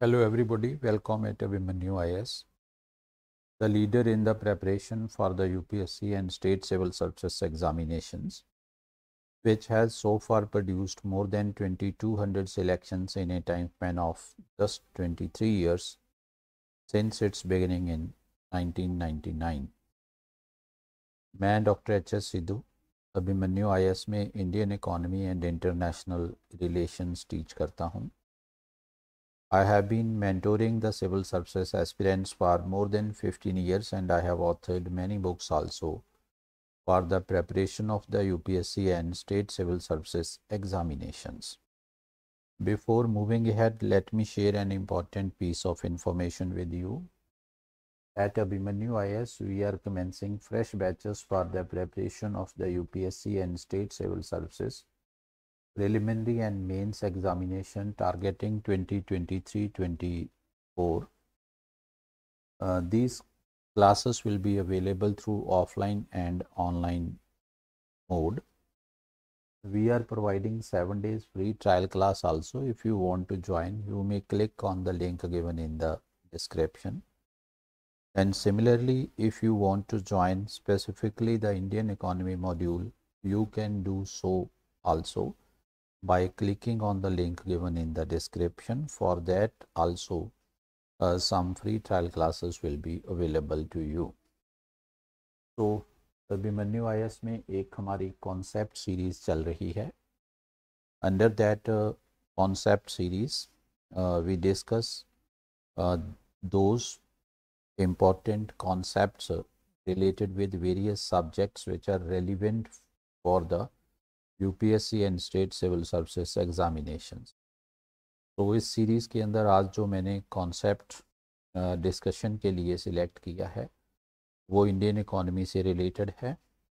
Hello everybody, welcome at Abhimanyu IAS, the leader in the preparation for the UPSC and State Civil Services examinations, which has so far produced more than 2200 selections in a time span of just 23 years since its beginning in 1999. मैं Dr. H.S. Sidhu, Abhimanyu IAS में Indian Economy and International Relations teach करता हूँ. I have been mentoring the civil services aspirants for more than 15 years and I have authored many books also for the preparation of the UPSC and state civil services examinations. Before moving ahead, let me share an important piece of information with you. At Abhimanyu IAS, we are commencing fresh batches for the preparation of the UPSC and state civil services preliminary and mains examination targeting 2023-24. These classes will be available through offline and online mode. We are providing 7 days free trial class also. If you want to join, you may click on the link given in the description. And similarly, if you want to join specifically the Indian Economy module, you can do so also by clicking on the link given in the description. For that also, some free trial classes will be available to you. So, Abhimanyu IAS में एक हमारी concept series चल रही है. Under that concept series, we discuss those important concepts related with various subjects which are relevant for the UPSC and State Civil Services examinations. तो इस series के अंदर आज जो मैंने कॉन्सेप्ट डिस्कशन के लिए सिलेक्ट किया है वो इंडियन इकोनॉमी से रिलेटेड है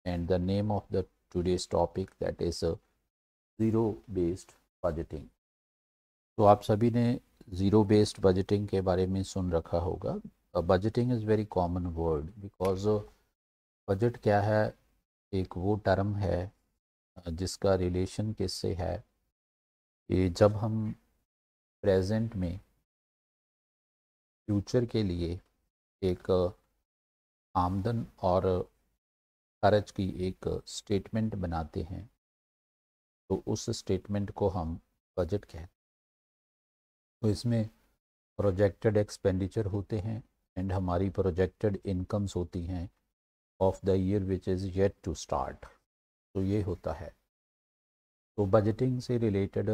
and the name of the today's topic that is zero based budgeting. तो आप सभी ने ज़ीरो बेस्ड बजटिंग के बारे में सुन रखा होगा. Budgeting is very common word because budget क्या है, एक वो टर्म है जिसका रिलेशन किससे है कि जब हम प्रेजेंट में फ्यूचर के लिए एक आमदन और खर्च की एक स्टेटमेंट बनाते हैं तो उस स्टेटमेंट को हम बजट कहते हैं. तो इसमें प्रोजेक्टेड एक्सपेंडिचर होते हैं एंड हमारी प्रोजेक्टेड इनकम्स होती हैं of the year which is yet to start. तो ये होता है. तो बजटिंग से रिलेटेड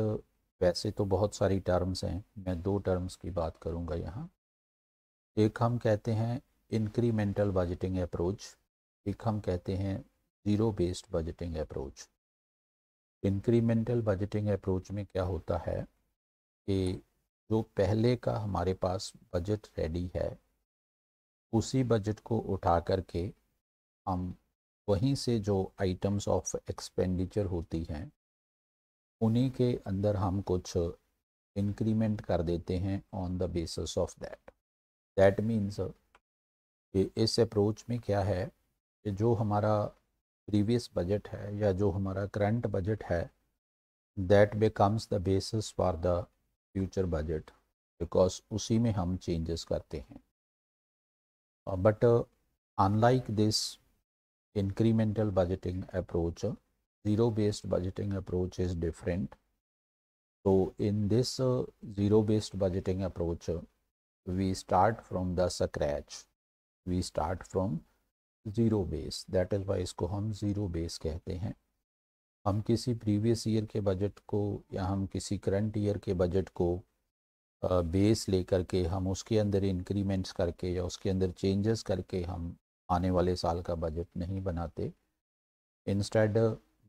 वैसे तो बहुत सारी टर्म्स हैं, मैं दो टर्म्स की बात करूंगा यहाँ. एक हम कहते हैं इंक्रीमेंटल बजटिंग अप्रोच, एक हम कहते हैं zero based budgeting approach. Incremental budgeting approach में क्या होता है कि जो पहले का हमारे पास बजट रेडी है उसी बजट को उठा करके हम वहीं से जो आइटम्स ऑफ एक्सपेंडिचर होती हैं उन्हीं के अंदर हम कुछ इंक्रीमेंट कर देते हैं on the basis of that. That means इस अप्रोच में क्या है कि जो हमारा प्रीवियस बजट है या जो हमारा करंट बजट है that becomes the basis for the future budget because उसी में हम चेंजेस करते हैं. But unlike this incremental budgeting approach, zero-based budgeting approach is different. So in this zero-based budgeting approach, we start from the scratch. We start from zero base. That is why इसको हम zero base कहते हैं. हम किसी previous year के budget को या हम किसी current year के budget को base लेकर के हम उसके अंदर increments करके या उसके अंदर changes करके हम आने वाले साल का बजट नहीं बनाते. इंस्टेड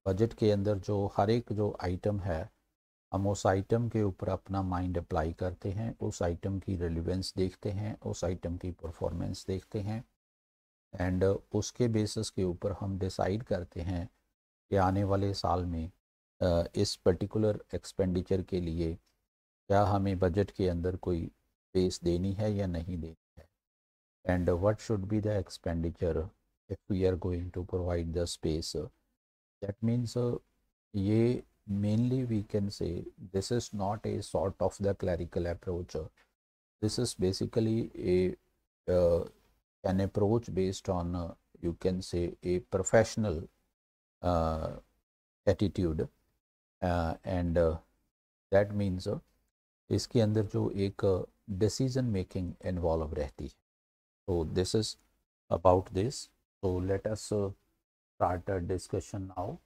बजट के अंदर जो हर एक जो आइटम है हम उस आइटम के ऊपर अपना माइंड अप्लाई करते हैं, उस आइटम की रेलिवेंस देखते हैं, उस आइटम की परफॉर्मेंस देखते हैं एंड उसके बेसिस के ऊपर हम डिसाइड करते हैं कि आने वाले साल में इस पर्टिकुलर एक्सपेंडिचर के लिए क्या हमें बजट के अंदर कोई बेस देनी है या नहीं देनी and what should be the expenditure if we are going to provide the space. That means ye mainly we can say this is not a sort of the clerical approach This is basically a an approach based on you can say a professional attitude, and that means इसके अंदर जो एक decision making involved रहती है. So this is about this. So let us start a discussion now.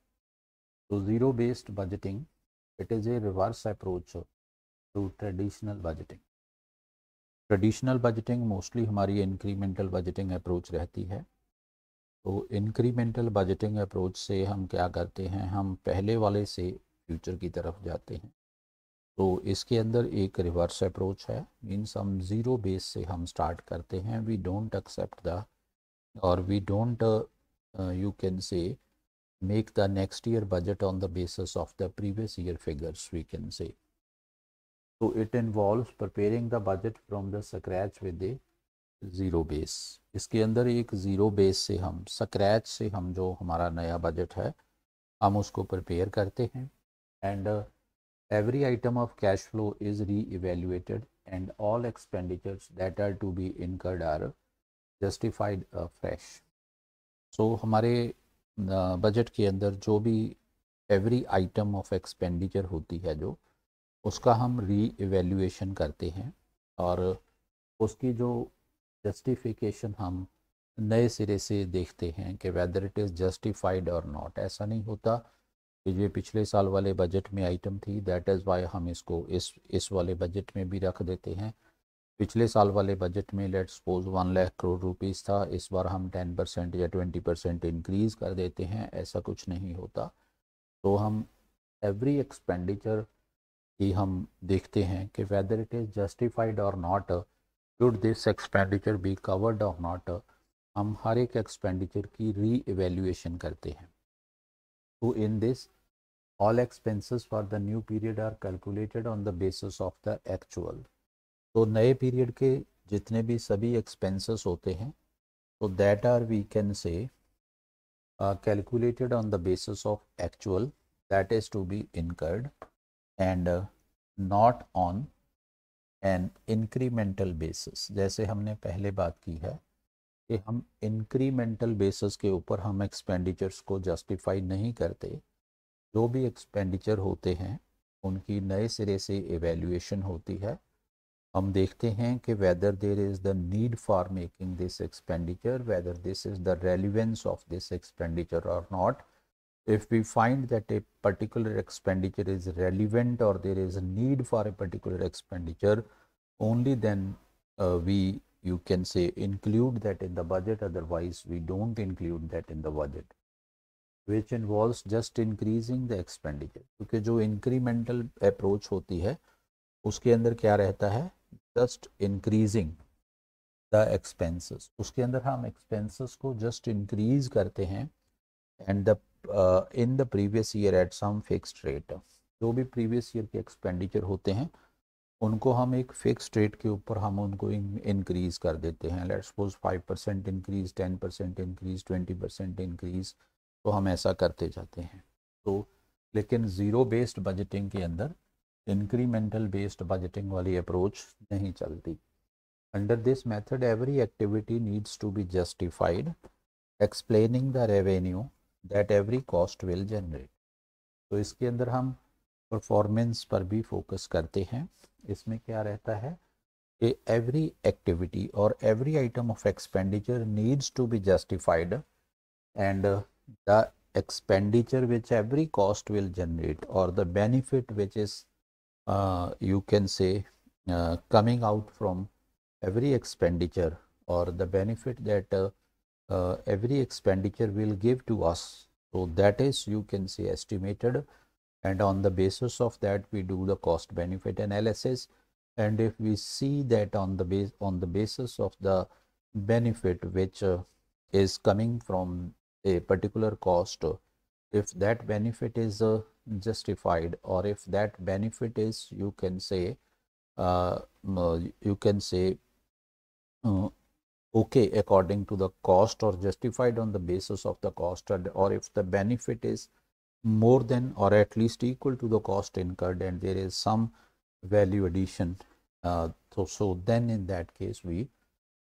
So zero-based budgeting, it is a reverse approach to traditional budgeting. Traditional budgeting mostly हमारी incremental budgeting approach रहती है. तो incremental budgeting approach से हम क्या करते हैं, हम पहले वाले से future की तरफ जाते हैं. तो इसके अंदर एक रिवर्स अप्रोच है, मीन्स हम ज़ीरो बेस से हम स्टार्ट करते हैं. वी डोंट एक्सेप्ट द और we don't you can say make the next year budget on the basis of the previous year figures we can say. तो it involves preparing the budget from the scratch with a zero base. इसके अंदर एक zero base से हम scratch से हम जो हमारा नया बजट है हम उसको प्रिपेयर करते हैं. And every item of cash flow is re-evaluated and all expenditures that are to be incurred are justified afresh. So हमारे budget के अंदर जो भी every item of expenditure होती है जो उसका हम re-evaluation करते हैं और उसकी जो justification हम नए सिरे से देखते हैं कि whether it is justified or not. ऐसा नहीं होता ये पिछले साल वाले बजट में आइटम थी, दैट इज़ वाई हम इसको इस वाले बजट में भी रख देते हैं. पिछले साल वाले बजट में let's suppose 1 lakh crore rupees था, इस बार हम 10% या 20% इंक्रीज़ कर देते हैं, ऐसा कुछ नहीं होता. तो हम एवरी एक्सपेंडिचर ही हम देखते हैं कि वेदर इट इज़ जस्टिफाइड और not, should this expenditure be covered और नॉट. हम हर एक एक्सपेंडिचर की री एवेल्यूएशन करते हैं. तो in this all expenses for the new period are calculated on the basis of the actual. तो नए period के जितने भी सभी expenses होते हैं तो that are we can say calculated on the basis of actual that is to be incurred and not on an incremental basis. जैसे हमने पहले बात की है कि हम incremental basis के ऊपर हम expenditures को justify नहीं करते. जो भी एक्सपेंडिचर होते हैं उनकी नए सिरे से एवेल्यूएशन होती है. हम देखते हैं कि whether there is the need for making this expenditure, whether this is the relevance of this expenditure और not. If we find that a particular expenditure is relevant और there is need for a particular expenditure, only then we you can say include that in the budget, otherwise we don't include that in the budget. Which involves just increasing the expenditure. क्योंकि जो incremental approach होती है उसके अंदर क्या रहता है, just increasing the expenses. उसके अंदर हम expenses को just increase करते हैं and the in the previous year at some fixed rate. जो भी previous year के expenditure होते हैं उनको हम एक fixed rate के ऊपर हम उनको increase कर देते हैं. Let's suppose 5% increase, 10% increase, 20% increase. तो हम ऐसा करते जाते हैं. तो लेकिन ज़ीरो बेस्ड बजटिंग के अंदर इंक्रीमेंटल बेस्ड बजटिंग वाली अप्रोच नहीं चलती. Under this method every activity needs to be justified explaining the revenue that every cost will generate. तो इसके अंदर हम परफॉर्मेंस पर भी फोकस करते हैं. इसमें क्या रहता है कि एवरी एक्टिविटी और every item of expenditure needs to be justified and the expenditure which every cost will generate or the benefit which is you can say coming out from every expenditure or the benefit that every expenditure will give to us. So that is you can say estimated and on the basis of that we do the cost benefit analysis, and if we see that on the basis of the benefit which is coming from a particular cost, if that benefit is justified or if that benefit is you can say okay according to the cost or justified on the basis of the cost, or if the benefit is more than or at least equal to the cost incurred and there is some value addition, So then in that case we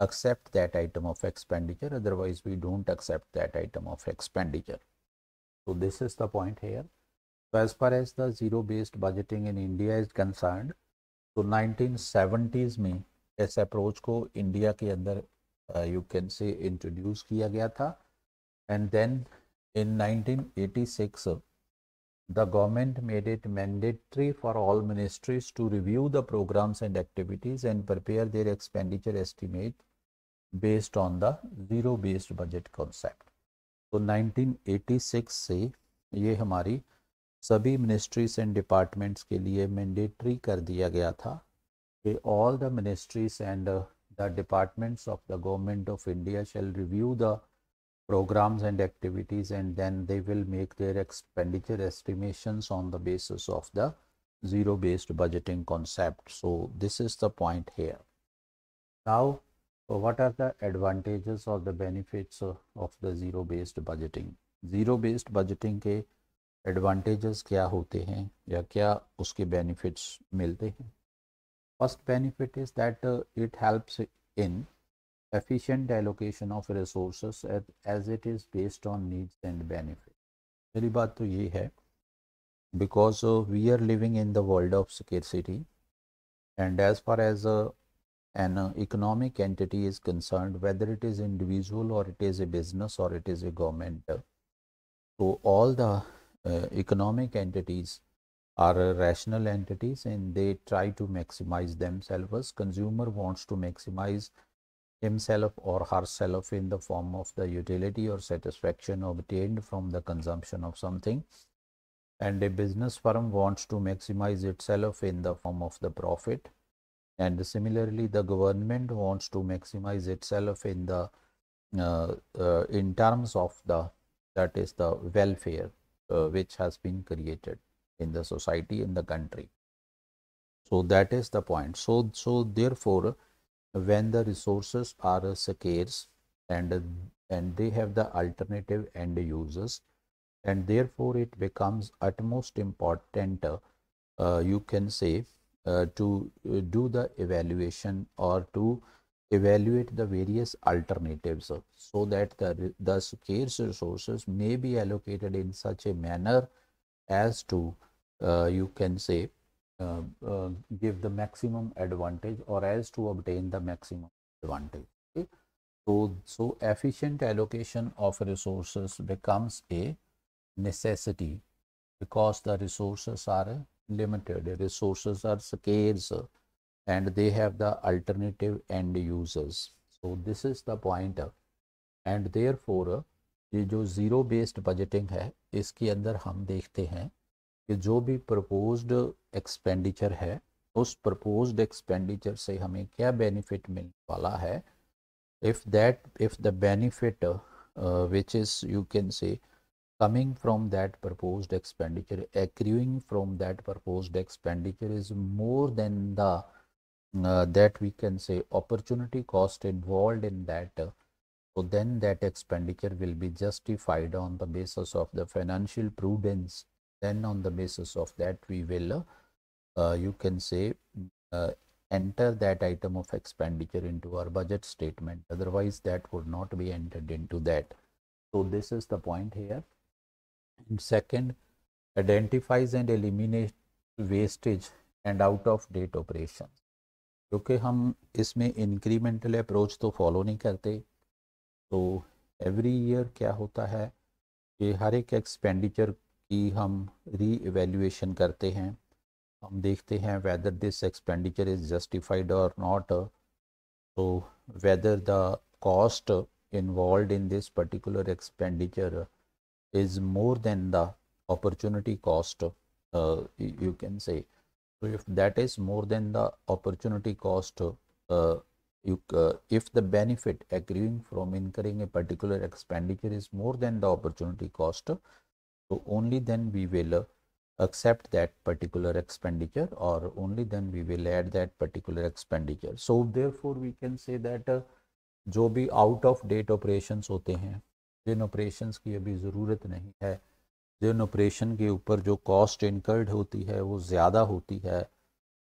accept that item of expenditure, otherwise we don't accept that item of expenditure. So this is the point here. So as far as the zero-based budgeting in India is concerned, so 1970s में इस approach को India के अंदर you can say introduce किया गया था, and then in 1986 the government made it mandatory for all ministries to review the programs and activities and prepare their expenditure estimate based on the zero-based budget concept. तो 1986 से ये हमारी सभी ministries and departments के लिए mandatory कर दिया गया था कि all the ministries and the departments of the government of India shall review the programs and activities and then they will make their expenditure estimations on the basis of the zero-based budgeting concept. So this is the point here. Now, what are the advantages or the benefits of the zero-based budgeting? Zero-based budgeting के advantages क्या होते हैं या क्या उसके benefits मिलते हैं? First benefit is that it helps in efficient allocation of resources as it is based on needs and benefit. मेरी बात तो ये है, because we are living in the world of scarcity, and as far as an economic entity is concerned, whether it is individual or it is a business or it is a government, so all the economic entities are rational entities and they try to maximize themselves. Consumer wants to maximize himself or herself in the form of the utility or satisfaction obtained from the consumption of something, and a business firm wants to maximize itself in the form of the profit, and similarly the government wants to maximize itself in the in terms of the, that is, the welfare which has been created in the society, in the country. So that is the point. So therefore when the resources are scarce and they have the alternative end users, and therefore it becomes utmost important you can say to do the evaluation or to evaluate the various alternatives, so that the scarce resources may be allocated in such a manner as to you can say give the maximum advantage or as to obtain the maximum advantage. Okay? So efficient allocation of resources becomes a necessity because the resources are limited, the resources are scarce, and they have the alternative end users. So this is the point, and therefore ये जो zero based budgeting है इसके अंदर हम देखते हैं कि जो भी proposed expenditure है उस proposed expenditure से हमें क्या benefit मिलने वाला है. If the benefit which is you can say coming from that proposed expenditure, accruing from that proposed expenditure is more than the that we can say opportunity cost involved in that, so then that expenditure will be justified on the basis of the financial prudence. Then on the basis of that we will you can say enter that item of expenditure into our budget statement, otherwise that would not be entered into that. So this is the point here. And second, identifies and eliminates wastage and out of date operations. क्योंकि हम इसमें incremental approach तो follow नहीं करते, तो every year क्या होता है कि हर एक expenditure कि हम री एवेल्यूएशन करते हैं, हम देखते हैं whether this expenditure is justified और नॉट, तो whether the cost involve in this particular expenditure is more than the opportunity cost you can say. If that is more than the opportunity cost, if the benefit accruing from incurring a particular expenditure is more than the opportunity cost, so only then we will accept that particular expenditure, or only then we will add that particular expenditure. So therefore we can say that जो भी out of date operations होते हैं, जिन operations की अभी ज़रूरत नहीं है, जिन operation के ऊपर जो cost incurred होती है वो ज़्यादा होती है,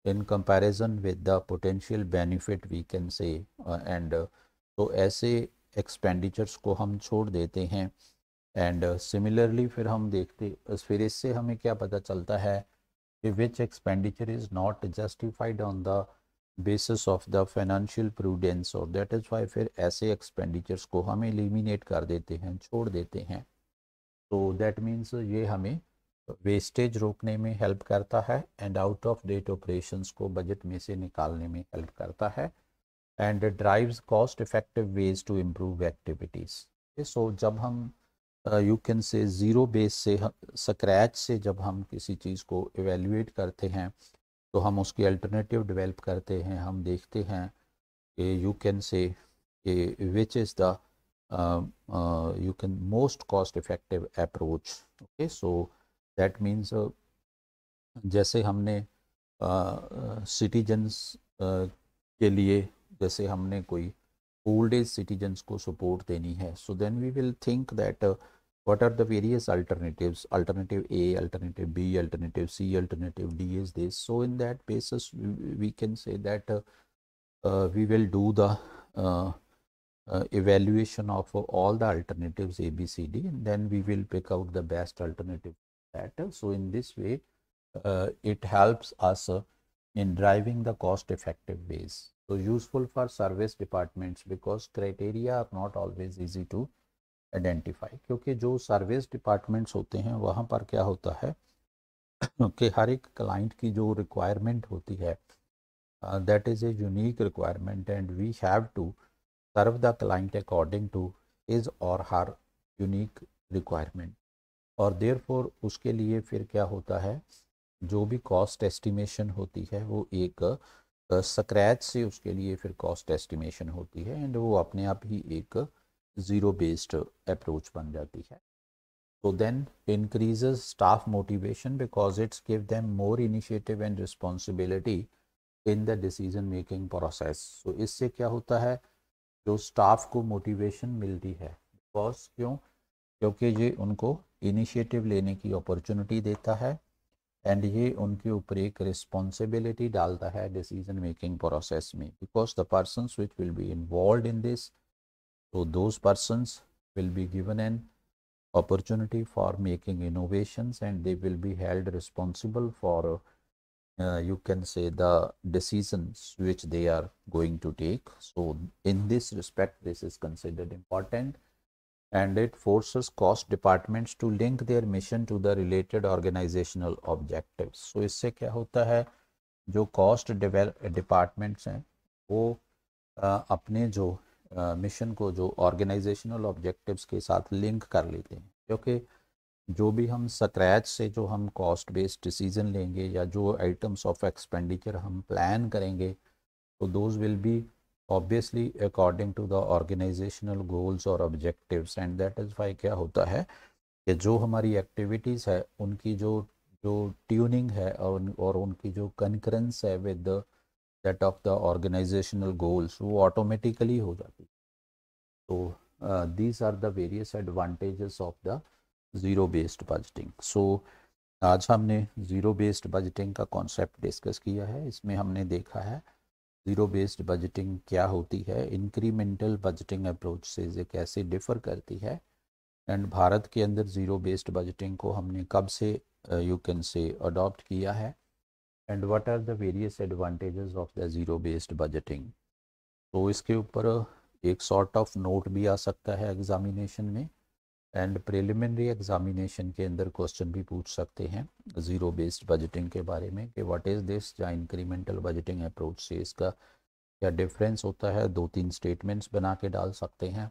in comparison with the potential benefit we can say and तो ऐसे expenditures को हम छोड़ देते हैं and similarly फिर हम देखते फिर इससे हमें क्या पता चलता है कि which expenditure is not justified on the basis of the financial prudence और that is why फिर ऐसे expenditures को हम eliminate कर देते हैं छोड़ देते हैं तो that means ये हमें वेस्टेज रोकने में हेल्प करता है and out of date operations को बजट में से निकालने में हेल्प करता है and drives cost effective ways to improve activities. So जब हम you can say zero base से स्क्रैच से जब हम किसी चीज़ को इवेल्युएट करते हैं तो हम उसकी अल्टरनेटिव डिवेल्प करते हैं, हम देखते हैं कि you can say which is the you can most cost effective approach. Okay so that means जैसे हमने सिटीजन्स के लिए जैसे हमने कोई ओल्ड एज सिटीजन्स को सपोर्ट देनी है so then we will think that what are the various alternatives, alternative A, alternative B, alternative C, alternative D is this. So in that basis we can say that we will do the evaluation of all the alternatives A, B, C, D and then we will pick out the best alternative that. So in this way it helps us in driving the cost effective ways. So useful for service departments because criteria are not always easy to identify क्योंकि जो service departments होते हैं वहाँ पर क्या होता है कि हर एक client की जो requirement होती है that is a unique requirement and we have to serve the client according to his or her unique requirement और therefore उसके लिए फिर क्या होता है जो भी cost estimation होती है वो एक scratch से उसके लिए फिर cost estimation होती है and वो अपने आप ही एक zero based approach बन जाती है। So then increases staff motivation because it's give them more initiative and responsibility in the decision making process। So इससे क्या होता है जो स्टाफ को मोटिवेशन मिलती है बिकॉज क्यों क्योंकि ये उनको इनिशिएटिव लेने की अपॉर्चुनिटी देता है एंड ये उनके ऊपर एक रिस्पॉन्सिबिलिटी डालता है डिसीजन मेकिंग प्रोसेस में because the persons which will be involve in this so those persons will be given an opportunity for making innovations and they will be held responsible for you can say the decisions which they are going to take. So in this respect this is considered important and it forces cost departments to link their mission to the related organizational objectives. So इससे क्या होता है जो cost departments हैं वो अपने जो mission को जो organizational objectives के साथ link कर लेते हैं क्योंकि जो भी हम स्क्रैच से जो हम कॉस्ट बेस्ड डिसीजन लेंगे या जो आइटम्स ऑफ एक्सपेंडिचर हम प्लान करेंगे तो those will be obviously according to the organisational goals और objectives and that is why क्या होता है कि जो हमारी एक्टिविटीज़ है उनकी जो ट्यूनिंग है और उनकी जो कंकरेंस है with that of the organisational goals वो ऑटोमेटिकली हो जाती है। तो these are the various advantages of the zero based budgeting. So आज हमने ज़ीरो बेस्ड बजटिंग का कॉन्सेप्ट डिस्कस किया है। इसमें हमने देखा है ज़ीरो बेस्ड बजटिंग क्या होती है, इंक्रीमेंटल बजटिंग अप्रोच से ये कैसे डिफ़र करती है एंड भारत के अंदर ज़ीरो बेस्ड बजटिंग को हमने कब से यू कैन से अडॉप्ट किया है and what are the various advantages of the zero based budgeting. तो इसके ऊपर एक सॉर्ट ऑफ नोट भी आ सकता है एग्ज़ामिनेशन में एंड प्रिलिमिनरी एग्जामिनेशन के अंदर क्वेश्चन भी पूछ सकते हैं ज़ीरो बेस्ड बजटिंग के बारे में कि व्हाट इज़ दिस या इंक्रीमेंटल बजटिंग अप्रोच से इसका क्या डिफरेंस होता है, दो तीन स्टेटमेंट्स बना के डाल सकते हैं।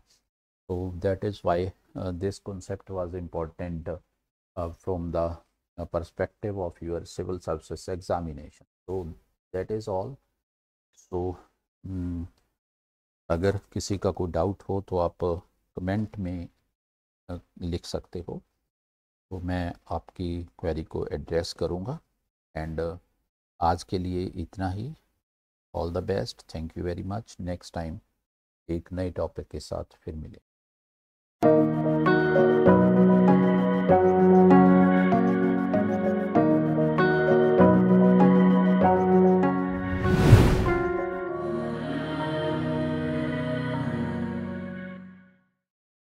तो that is why this concept was important from the perspective of your civil services examination. तो दैट इज़ ऑल। सो अगर किसी का कोई डाउट हो तो आप कमेंट में लिख सकते हो तो मैं आपकी क्वेरी को एड्रेस करूंगा एंड आज के लिए इतना ही। All the best, thank you very much. Next time एक नए टॉपिक के साथ फिर मिलेंगे।